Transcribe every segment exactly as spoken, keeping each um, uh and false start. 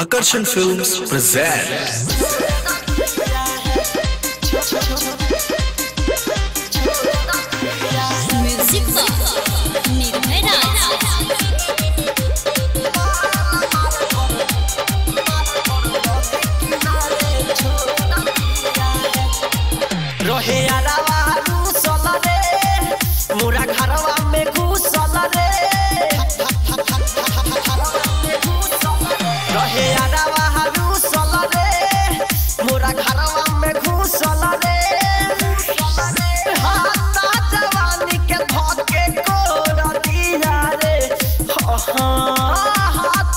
आकर्षण films present रोहे मोरा घरवा में घुसल रे रहे आरावा घुसल रे मोरा घरवा में घुसल रे हाता जवानी के धोके कोड़ दिया रे हाता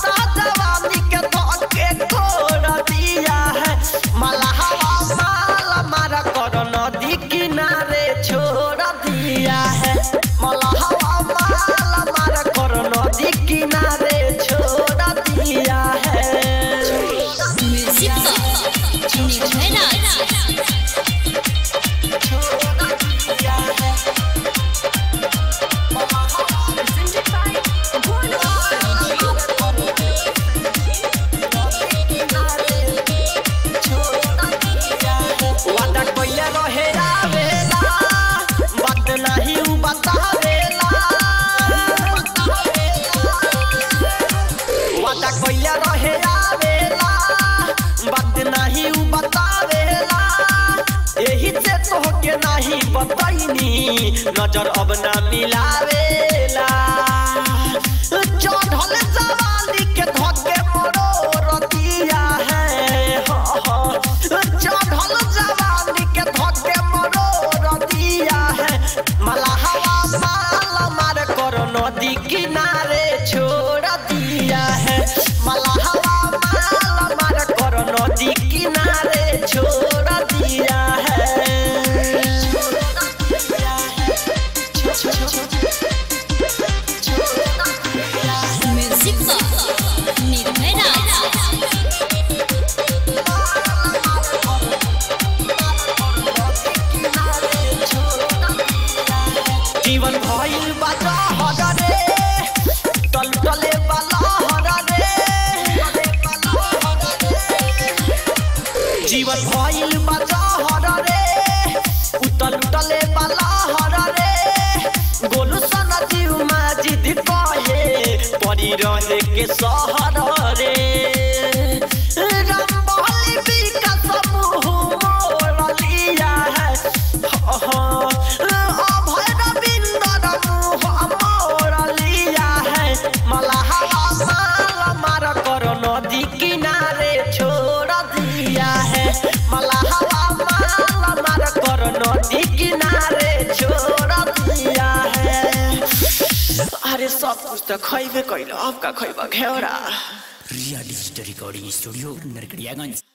जवानी के धोके कोड़ दिया है मलहवा माल मारा कर नदी किनारे छोड़ दिया है मलहवा माला मारा कर नदी किनारे छोड़ दिया है नजर अब ना मिलावेला चढ़ल जवानी के धोके मोर दिया है चढ़ल जवानी के धोके मोर दिया है मलहवा माल मार कर नदी किनारे छोड़ दिया है मलहवा माल मार कर नदी किनारे छोड़ दिया है जीवन भइल बाजा हरे टलटले वाला हरे जीवन भइल बाजा हरे उतल उतले वाला हरे गोलू सना जीव मां जिद कहे पड़ी रहे के सहर रे रंबोली भी का समूह मोड़ लिया है मलहवा माला मारा कर नदी किनारे छोड़ दिया है। अरे सब कुछ तो खइबे कैल अब का खइबा घेरा। Riya recording studio Narkatiaganj.